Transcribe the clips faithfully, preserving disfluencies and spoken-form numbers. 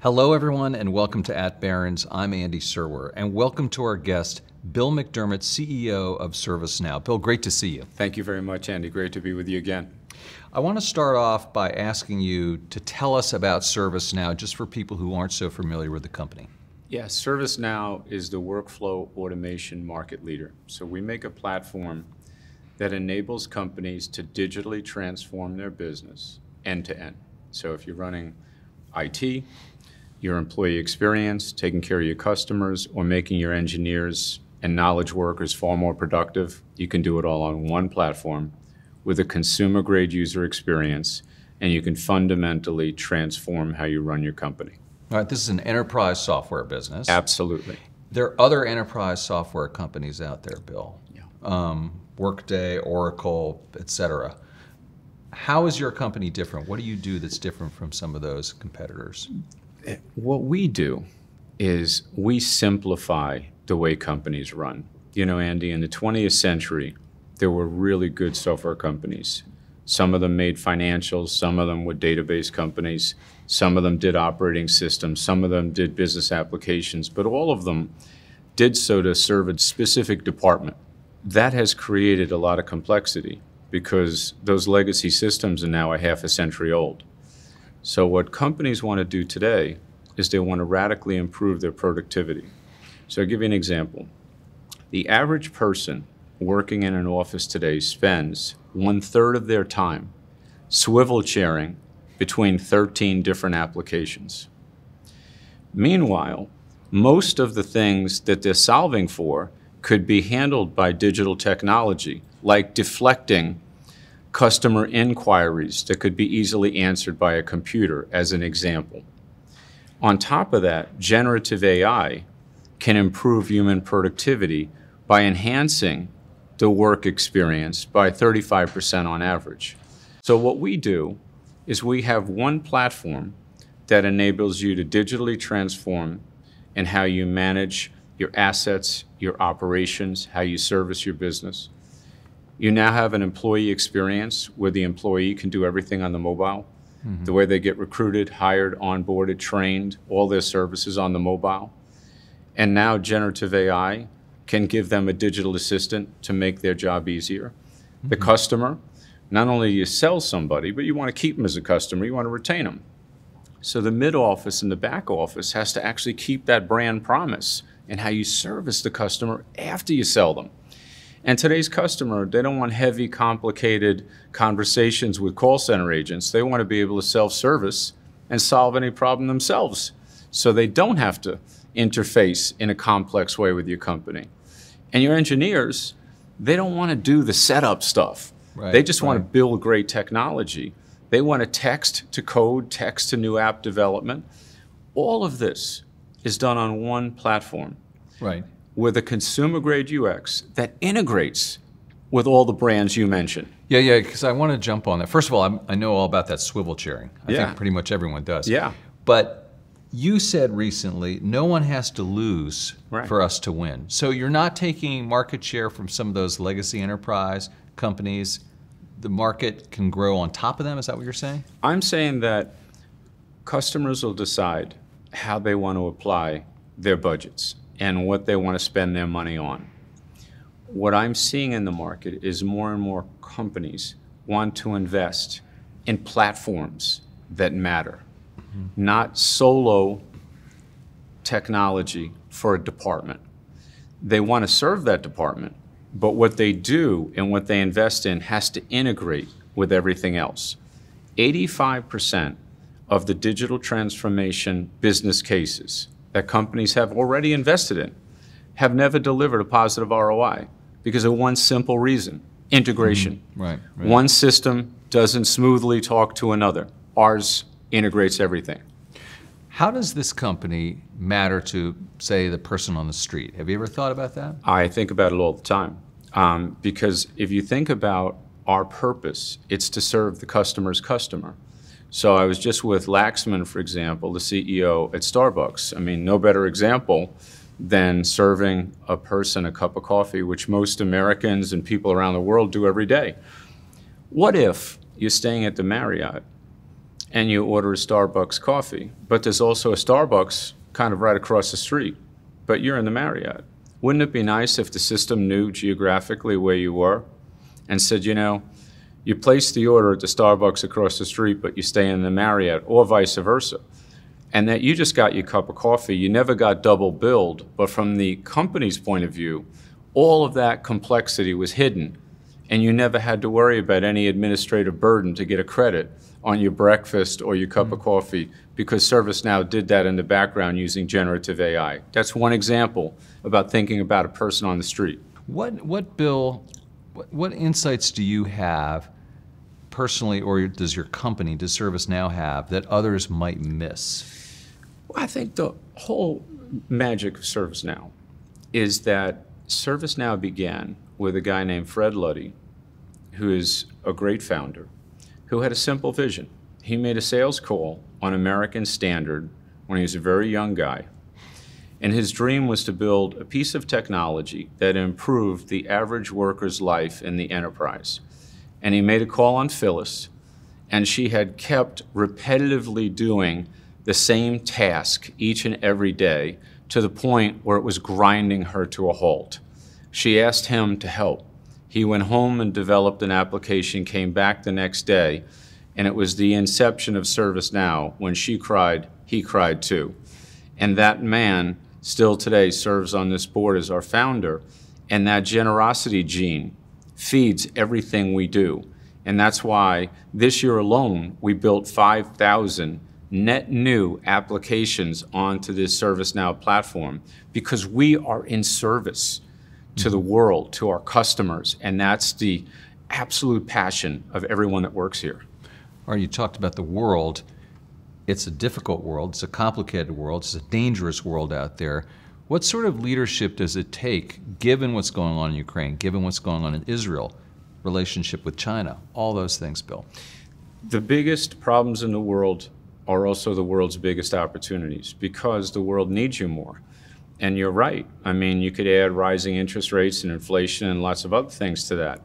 Hello everyone and welcome to At Barron's. I'm Andy Serwer and welcome to our guest, Bill McDermott, C E O of ServiceNow. Bill, great to see you. Thank you very much, Andy. Great to be with you again. I want to start off by asking you to tell us about ServiceNow, just for people who aren't so familiar with the company. Yeah, ServiceNow is the workflow automation market leader. So we make a platform that enables companies to digitally transform their business end to end. So if you're running I T, your employee experience, taking care of your customers, or making your engineers and knowledge workers far more productive, you can do it all on one platform with a consumer-grade user experience, and you can fundamentally transform how you run your company. All right, this is an enterprise software business. Absolutely. There are other enterprise software companies out there, Bill. Yeah. Um, Workday, Oracle, et cetera. How is your company different? What do you do that's different from some of those competitors? What we do is we simplify the way companies run. You know, Andy, in the twentieth century, there were really good software companies. Some of them made financials, some of them were database companies, some of them did operating systems, some of them did business applications, but all of them did so to serve a specific department. That has created a lot of complexity, because those legacy systems are now a half a century old. So what companies want to do today is they want to radically improve their productivity. So I'll give you an example. The average person working in an office today spends one-third of their time swivel chairing between thirteen different applications. Meanwhile, most of the things that they're solving for could be handled by digital technology, like deflecting customer inquiries that could be easily answered by a computer, as an example. On top of that, generative A I can improve human productivity by enhancing the work experience by thirty-five percent on average. So what we do is we have one platform that enables you to digitally transform in how you manage your assets, your operations, how you service your business. You now have an employee experience where the employee can do everything on the mobile. Mm-hmm. The way they get recruited, hired, onboarded, trained, all their services on the mobile. And now generative A I can give them a digital assistant to make their job easier. Mm-hmm. The customer, not only you sell somebody, but you want to keep them as a customer, you want to retain them. So the mid-office and the back office has to actually keep that brand promise and how you service the customer after you sell them. And today's customer, they don't want heavy, complicated conversations with call center agents. They want to be able to self-service and solve any problem themselves, so they don't have to interface in a complex way with your company. And your engineers, they don't want to do the setup stuff. Right, they just right. want to build great technology. They want to text to code, text to new app development. All of this is done on one platform, right, with a consumer-grade U X that integrates with all the brands you mentioned. Yeah, yeah, because I want to jump on that. First of all, I'm, I know all about that swivel chairing. I yeah. think pretty much everyone does. Yeah. But you said recently, no one has to lose right. for us to win. So you're not taking market share from some of those legacy enterprise companies. The market can grow on top of them. Is that what you're saying? I'm saying that customers will decide how they want to apply their budgets and what they want to spend their money on. What I'm seeing in the market is more and more companies want to invest in platforms that matter, mm-hmm. not solo technology for a department. They want to serve that department, but what they do and what they invest in has to integrate with everything else. eighty-five percent of the digital transformation business cases that companies have already invested in have never delivered a positive R O I because of one simple reason: integration. Mm, right, right. One system doesn't smoothly talk to another. Ours integrates everything. How does this company matter to, say, the person on the street? Have you ever thought about that? I think about it all the time, um, because if you think about our purpose, it's to serve the customer's customer. So I was just with Laxman, for example, the C E O at Starbucks. I mean, no better example than serving a person a cup of coffee, which most Americans and people around the world do every day. What if you're staying at the Marriott and you order a Starbucks coffee, but there's also a Starbucks kind of right across the street, but you're in the Marriott. Wouldn't it be nice if the system knew geographically where you were and said, you know, you place the order at the Starbucks across the street, but you stay in the Marriott, or vice versa, and that you just got your cup of coffee, you never got double billed, but from the company's point of view, all of that complexity was hidden, and you never had to worry about any administrative burden to get a credit on your breakfast or your cup mm-hmm. of coffee, because ServiceNow did that in the background using generative A I. That's one example about thinking about a person on the street. What, what Bill, what, what insights do you have personally, or does your company, does ServiceNow have, that others might miss? Well, I think the whole magic of ServiceNow is that ServiceNow began with a guy named Fred Luddy, who is a great founder, who had a simple vision. He made a sales call on American Standard when he was a very young guy, and his dream was to build a piece of technology that improved the average worker's life in the enterprise. And he made a call on Phyllis, and she had kept repetitively doing the same task each and every day to the point where it was grinding her to a halt. She asked him to help. He went home and developed an application, came back the next day, and it was the inception of ServiceNow. When she cried, he cried too. And that man still today serves on this board as our founder, and that generosity gene feeds everything we do. And that's why this year alone, we built five thousand net new applications onto this ServiceNow platform, because we are in service to the world, to our customers, and that's the absolute passion of everyone that works here. All right, you talked about the world. It's a difficult world, it's a complicated world, it's a dangerous world out there. What sort of leadership does it take, given what's going on in Ukraine, given what's going on in Israel, relationship with China, all those things, Bill? The biggest problems in the world are also the world's biggest opportunities, because the world needs you more. And you're right. I mean, you could add rising interest rates and inflation and lots of other things to that.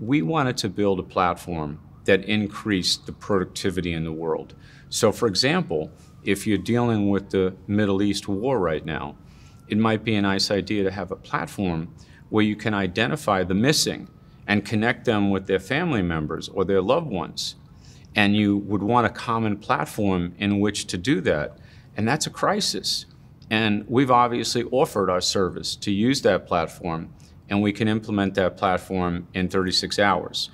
We wanted to build a platform that increased the productivity in the world. So, for example, if you're dealing with the Middle East war right now, it might be a nice idea to have a platform where you can identify the missing and connect them with their family members or their loved ones. And you would want a common platform in which to do that. And that's a crisis. And we've obviously offered our service to use that platform, and we can implement that platform in thirty-six hours.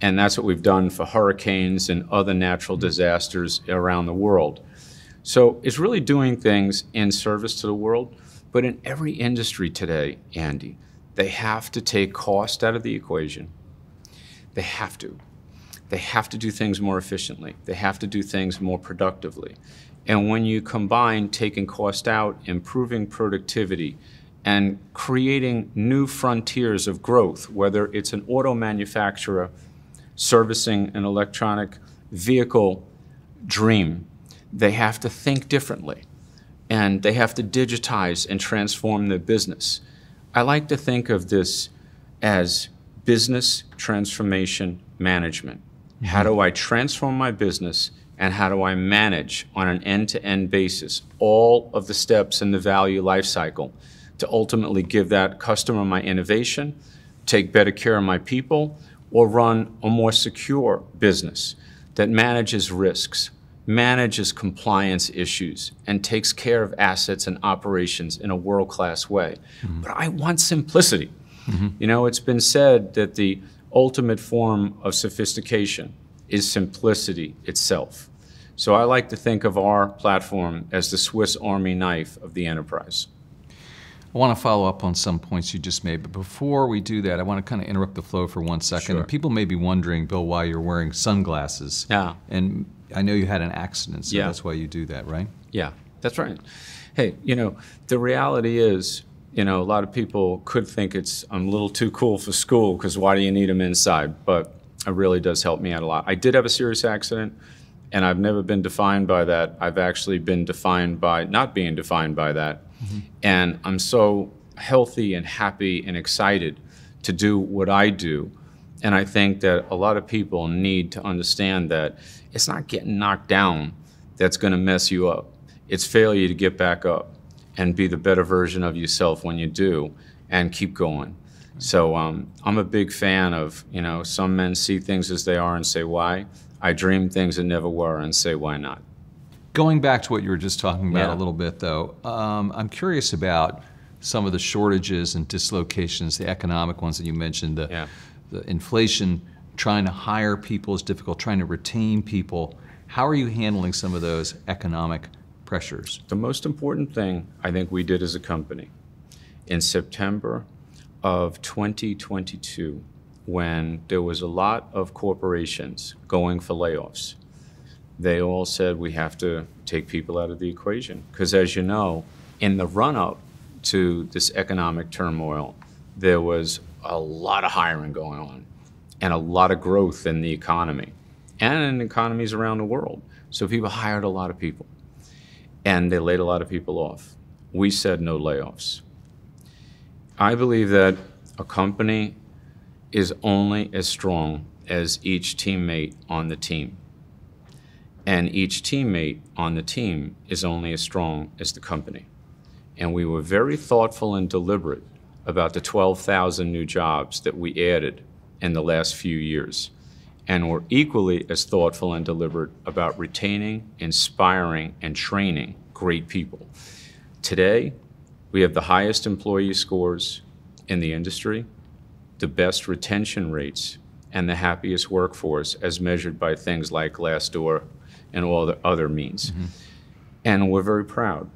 And that's what we've done for hurricanes and other natural disasters around the world. So it's really doing things in service to the world. But in every industry today, Andy, they have to take cost out of the equation. They have to. They have to do things more efficiently. They have to do things more productively. And when you combine taking cost out, improving productivity, and creating new frontiers of growth, whether it's an auto manufacturer servicing an electronic vehicle dream, they have to think differently. And they have to digitize and transform their business. I like to think of this as business transformation management. Mm-hmm. How do I transform my business, and how do I manage on an end-to-end basis all of the steps in the value lifecycle to ultimately give that customer my innovation, take better care of my people, or run a more secure business that manages risks, manages compliance issues, and takes care of assets and operations in a world-class way. Mm-hmm. But I want simplicity. Mm-hmm. You know, it's been said that the ultimate form of sophistication is simplicity itself. So I like to think of our platform as the Swiss Army knife of the enterprise. I want to follow up on some points you just made, but before we do that, I want to kind of interrupt the flow for one second. Sure. People may be wondering, Bill, why you're wearing sunglasses. Yeah. And I know you had an accident, so yeah. That's why you do that, right? Yeah, that's right. Hey, you know, the reality is, you know, a lot of people could think it's I'm a little too cool for school, because why do you need them inside? But it really does help me out a lot. I did have a serious accident, and I've never been defined by that. I've actually been defined by not being defined by that. Mm-hmm. And I'm so healthy and happy and excited to do what I do, And I think that a lot of people need to understand that it's not getting knocked down that's going to mess you up. It's failure to get back up and be the better version of yourself when you do and keep going. So um, I'm a big fan of, you know, some men see things as they are and say, why? I dream things that never were and say, why not? Going back to what you were just talking about yeah. a little bit, though, um, I'm curious about some of the shortages and dislocations, the economic ones that you mentioned, the, yeah. the inflation, trying to hire people is difficult, trying to retain people. How are you handling some of those economic pressures? The most important thing I think we did as a company in September of twenty twenty-two, when there was a lot of corporations going for layoffs, they all said we have to take people out of the equation. Because as you know, in the run-up to this economic turmoil, there was a lot of hiring going on and a lot of growth in the economy and in economies around the world. So people hired a lot of people and they laid a lot of people off. We said no layoffs. I believe that a company is only as strong as each teammate on the team. And each teammate on the team is only as strong as the company. And we were very thoughtful and deliberate about the twelve thousand new jobs that we added in the last few years. And we're equally as thoughtful and deliberate about retaining, inspiring, and training great people. Today, we have the highest employee scores in the industry, the best retention rates, and the happiest workforce as measured by things like Glassdoor and all the other means. Mm-hmm. And we're very proud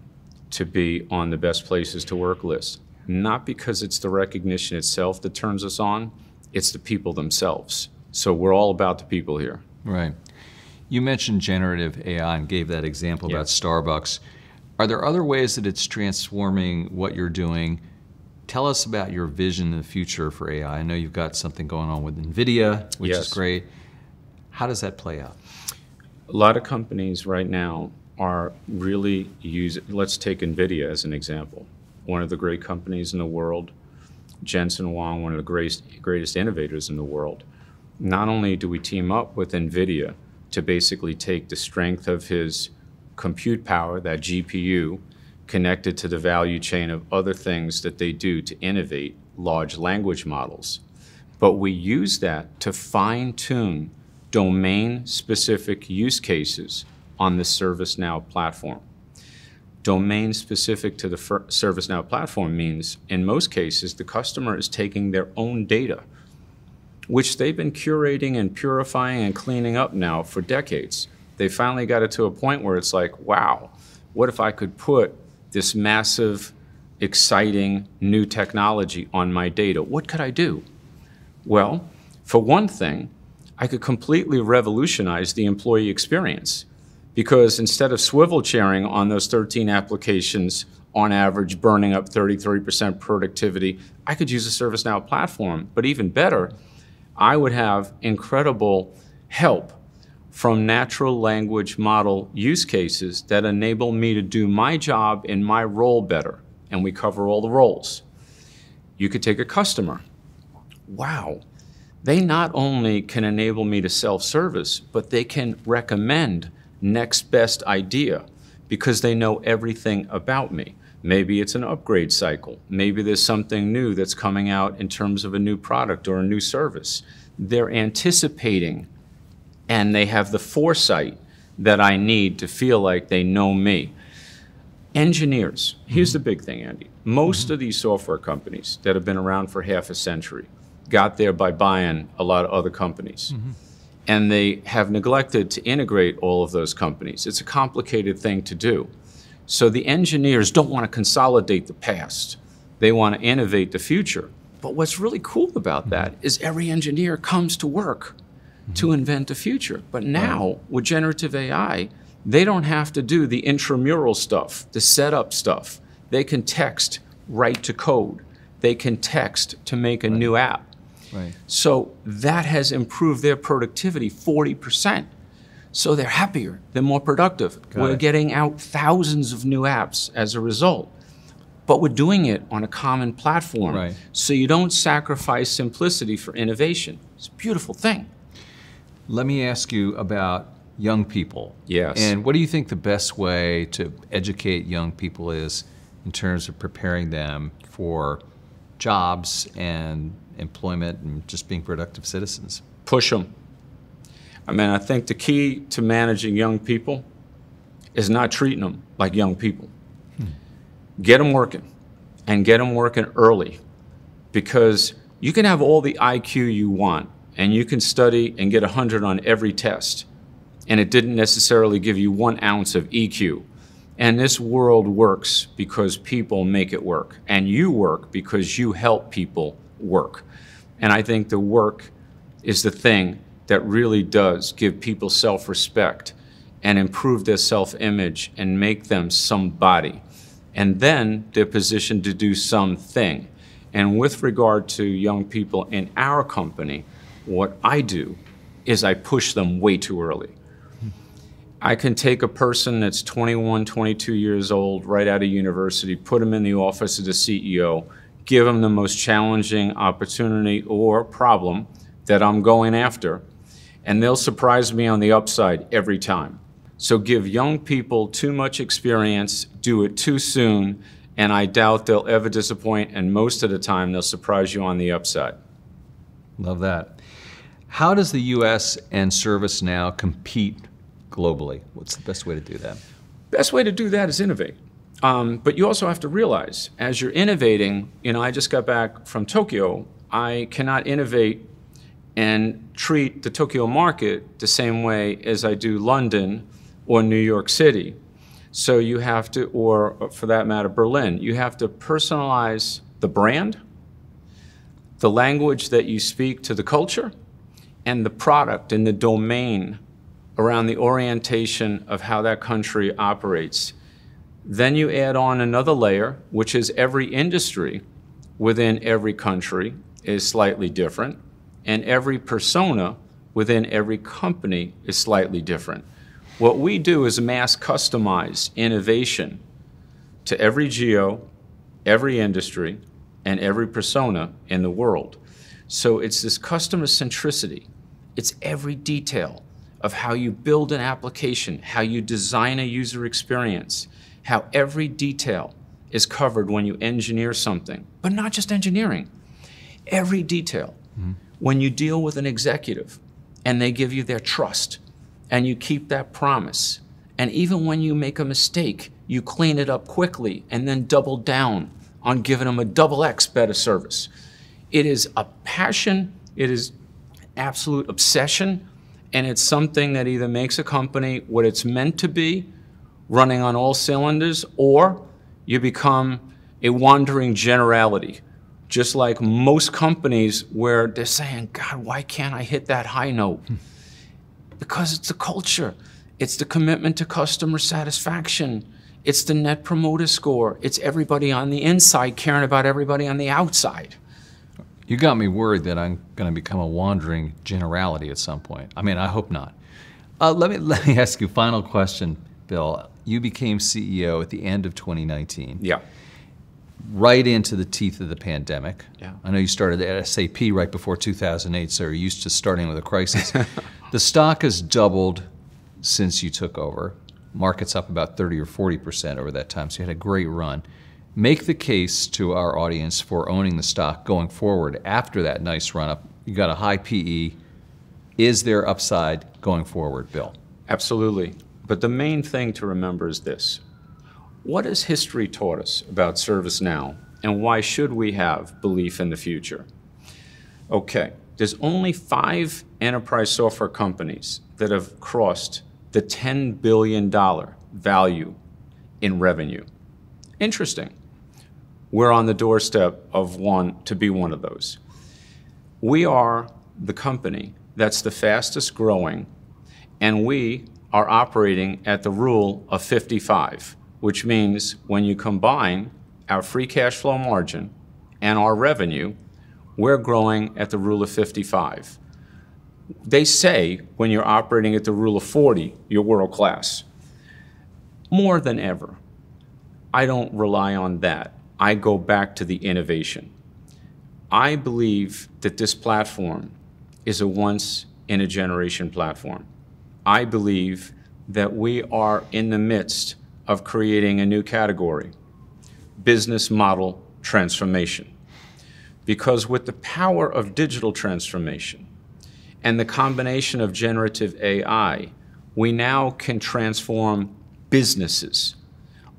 to be on the best places to work list, not because it's the recognition itself that turns us on, it's the people themselves. So we're all about the people here. Right. You mentioned generative A I and gave that example yeah. about Starbucks. Are there other ways that it's transforming what you're doing? Tell us about your vision in the future for A I. I know you've got something going on with NVIDIA, which yes. is great. How does that play out? A lot of companies right now are really using, let's take NVIDIA as an example. One of the great companies in the world, Jensen Huang, one of the greatest, greatest innovators in the world. Not only do we team up with NVIDIA to basically take the strength of his compute power, that G P U, connected to the value chain of other things that they do to innovate large language models. But we use that to fine-tune domain-specific use cases on the ServiceNow platform. Domain-specific to the ServiceNow platform means, in most cases, the customer is taking their own data, which they've been curating and purifying and cleaning up now for decades. They finally got it to a point where it's like, wow, what if I could put this massive, exciting new technology on my data? What could I do? Well, for one thing, I could completely revolutionize the employee experience, because instead of swivel chairing on those thirteen applications, on average burning up thirty-three percent productivity, I could use a ServiceNow platform. But even better, I would have incredible help from natural language model use cases that enable me to do my job in my role better, and we cover all the roles. You could take a customer. Wow, they not only can enable me to self-service, but they can recommend next best idea because they know everything about me. Maybe it's an upgrade cycle. Maybe there's something new that's coming out in terms of a new product or a new service. They're anticipating, and they have the foresight that I need to feel like they know me. Engineers, here's mm-hmm. the big thing, Andy. Most mm-hmm. of these software companies that have been around for half a century got there by buying a lot of other companies. Mm-hmm. And they have neglected to integrate all of those companies. It's a complicated thing to do. So the engineers don't want to consolidate the past. They want to innovate the future. But what's really cool about mm-hmm. that is every engineer comes to work to invent the future. But now, right. with generative A I, they don't have to do the intramural stuff, the setup stuff. They can text right to code. They can text to make a right. new app. Right. So that has improved their productivity forty percent. So they're happier, they're more productive. Got We're it. Getting out thousands of new apps as a result. but we're doing it on a common platform. Right. So you don't sacrifice simplicity for innovation. It's a beautiful thing. Let me ask you about young people. Yes. And what do you think the best way to educate young people is in terms of preparing them for jobs and employment and just being productive citizens? Push them. I mean, I think the key to managing young people is not treating them like young people. Hmm. Get them working, and get them working early, because you can have all the I Q you want, and you can study and get one hundred on every test, and it didn't necessarily give you one ounce of E Q. And this world works because people make it work, and you work because you help people work. And I think the work is the thing that really does give people self-respect and improve their self-image and make them somebody. And then they're positioned to do something. And with regard to young people in our company, what I do is I push them way too early. I can take a person that's twenty-one, twenty-two years old, right out of university, put them in the office of the C E O, give them the most challenging opportunity or problem that I'm going after, and they'll surprise me on the upside every time. So give young people too much experience, do it too soon, and I doubt they'll ever disappoint, and most of the time they'll surprise you on the upside. Love that. How does the U S and ServiceNow compete globally? What's the best way to do that? Best way to do that is innovate. Um, but you also have to realize, as you're innovating, you know, I just got back from Tokyo, I cannot innovate and treat the Tokyo market the same way as I do London or New York City. So you have to, or for that matter, Berlin, you have to personalize the brand, the language that you speak to the culture, and the product and the domain around the orientation of how that country operates. Then you add on another layer, which is every industry within every country is slightly different, and every persona within every company is slightly different. What we do is mass customize innovation to every geo, every industry, and every persona in the world. So it's this customer centricity. It's every detail of how you build an application, how you design a user experience, how every detail is covered when you engineer something, but not just engineering, every detail. Mm-hmm. When you deal with an executive and they give you their trust and you keep that promise, and even when you make a mistake, you clean it up quickly and then double down on giving them a double X better service. It is a passion, it is absolute obsession, and it's something that either makes a company what it's meant to be, running on all cylinders, or you become a wandering generality. Just like most companies where they're saying, God, why can't I hit that high note? Hmm. Because it's the culture. It's the commitment to customer satisfaction. It's the net promoter score. It's everybody on the inside caring about everybody on the outside. You got me worried that I'm going to become a wandering generality at some point. I mean, I hope not. Uh, let me, let me ask you a final question, Bill. You became C E O at the end of twenty nineteen. Yeah. Right into the teeth of the pandemic. Yeah. I know you started at S A P right before two thousand eight, so you're used to starting with a crisis. The stock has doubled since you took over. Market's up about thirty or forty percent over that time, so you had a great run. Make the case to our audience for owning the stock going forward after that nice run up. You got a high P E. Is there upside going forward, Bill? Absolutely. But the main thing to remember is this. What has history taught us about ServiceNow, and why should we have belief in the future? Okay, there's only five enterprise software companies that have crossed the ten billion dollar value in revenue. Interesting. We're on the doorstep of one to be one of those. We are the company that's the fastest growing, and we are operating at the rule of fifty-five. Which means when you combine our free cash flow margin and our revenue, we're growing at the rule of fifty-five. They say when you're operating at the rule of forty, you're world class. More than ever, I don't rely on that. I go back to the innovation. I believe that this platform is a once-in-a-generation platform. I believe that we are in the midst of creating a new category, business model transformation. Because with the power of digital transformation and the combination of generative A I, we now can transform businesses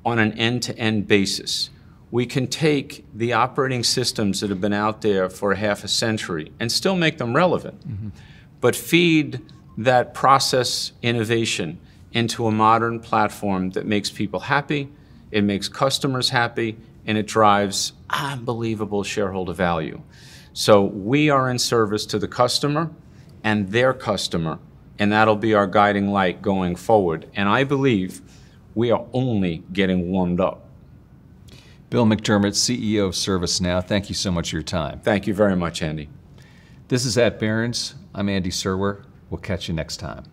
on an end-to-end basis. We can take the operating systems that have been out there for half a century and still make them relevant, mm-hmm. but feed that process innovation into a modern platform that makes people happy, it makes customers happy, and it drives unbelievable shareholder value. So we are in service to the customer and their customer, and that'll be our guiding light going forward. And I believe we are only getting warmed up. Bill McDermott, C E O of ServiceNow, thank you so much for your time. Thank you very much, Andy. This is At Barron's. I'm Andy Serwer. We'll catch you next time.